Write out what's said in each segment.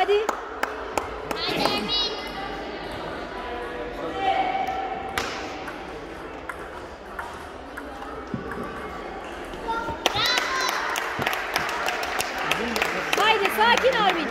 Hadi. Haydi sakin Arvin.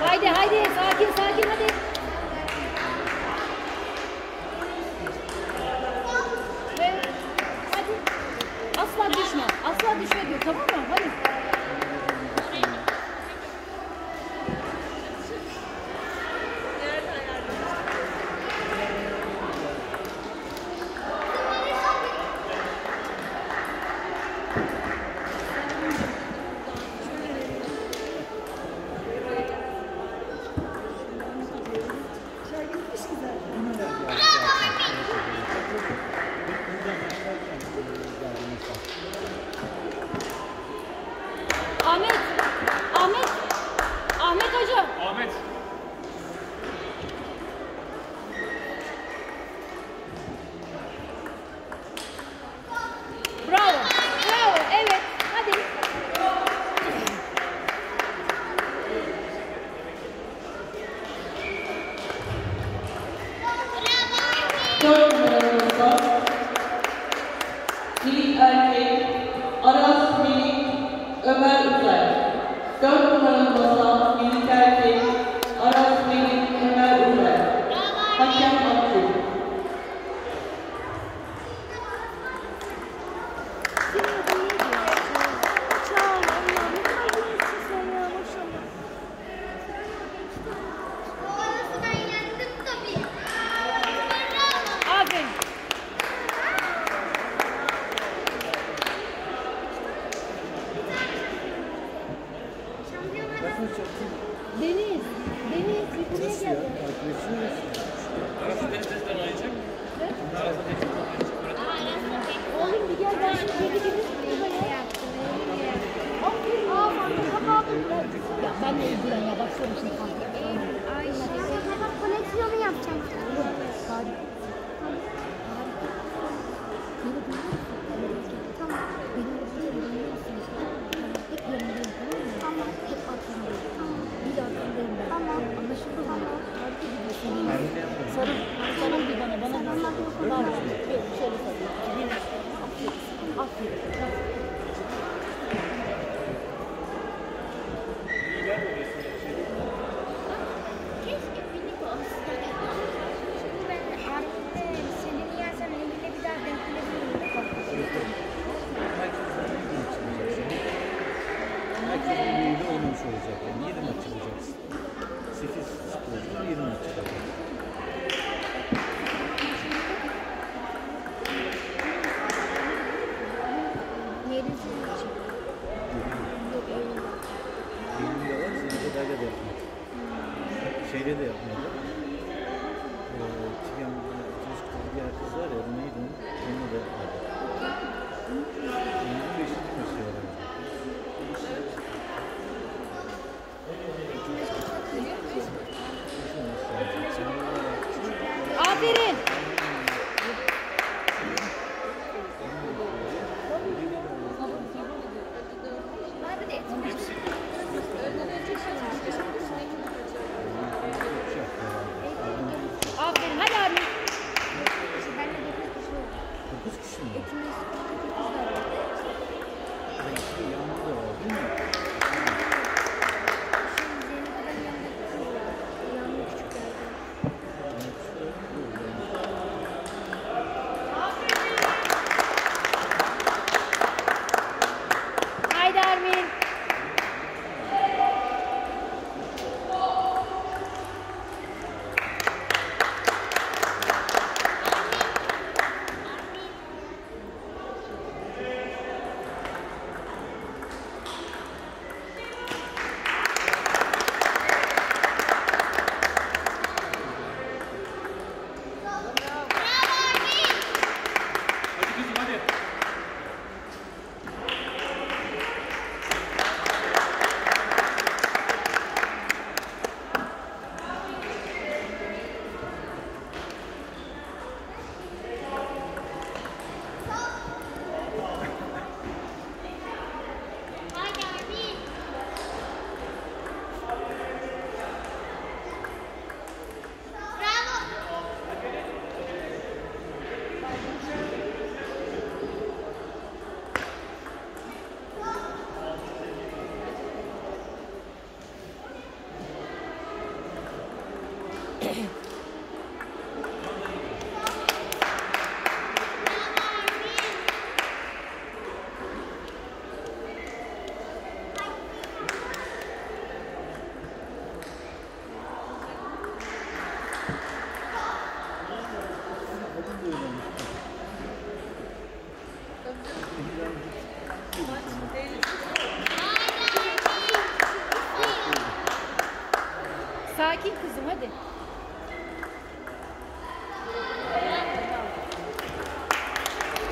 Haydi haydi sakin sakin hadi. Ve hadi. Asla düşme. Asla düşme diyor, tamam mı? Hadi. Ahmet hocam. Ahmet. Bravo. Bravo. Evet. Hadi. Bravo. 4 numaramızda Dilek Erkek, Aras Melik, Ömer Uçay. 4 numaramızda Dilek Erkek, Aras Melik, Ömer Uçay. Hakem Akgül. Deniz, Deniz buraya geldi. Arası denizden ayacak. Arası oğlum bir gel, ben şimdi geri ya ben de ilgilen ya, baksana şimdi. Koneksiyonu yapacağım. Şeyde de yapmadı. Diğer kız var ya, neydi onun? Onu da yapmadı. Onu da eşitmişti herhalde. Aferin! Thank you. Sakin kızım, hadi.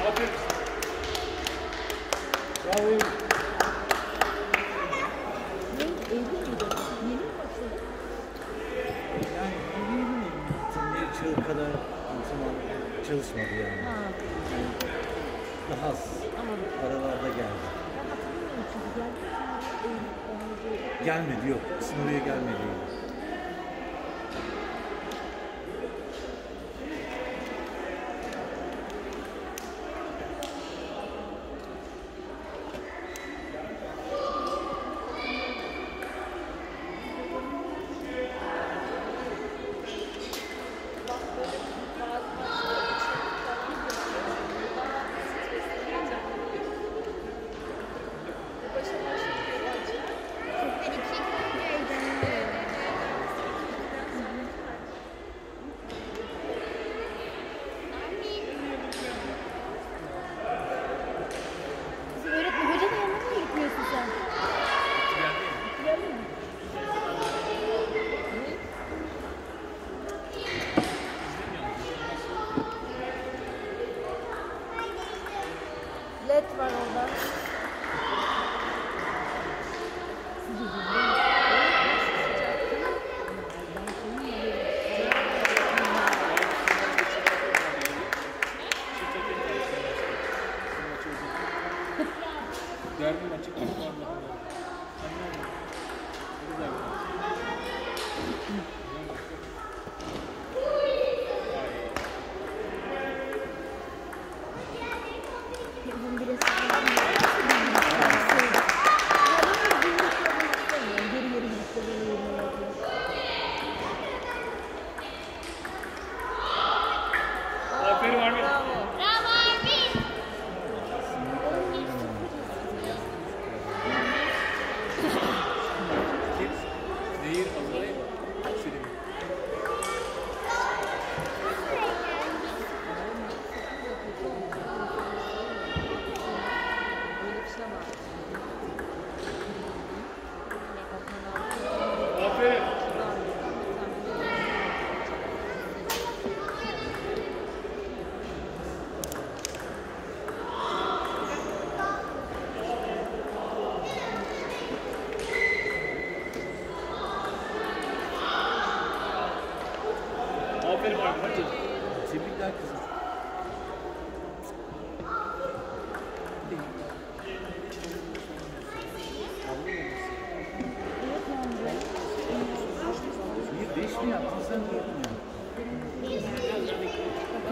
Aferin. Bravo. Ne? Evli miydi? Yeni mi başladı? Yani evli mi? Bir çığ kadar çalışmadı yani. Ha. Daha az. Aralarda geldi. Gelmedi, yok. Sınırıya gelmedi.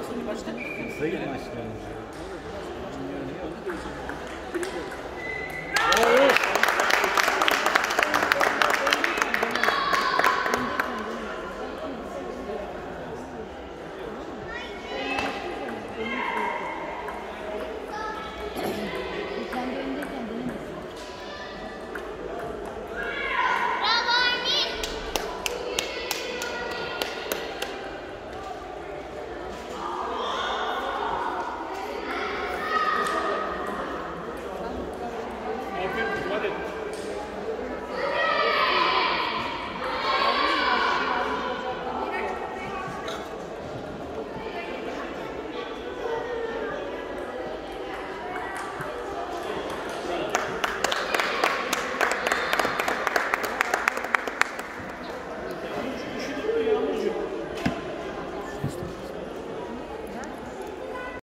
Sayın başkanım.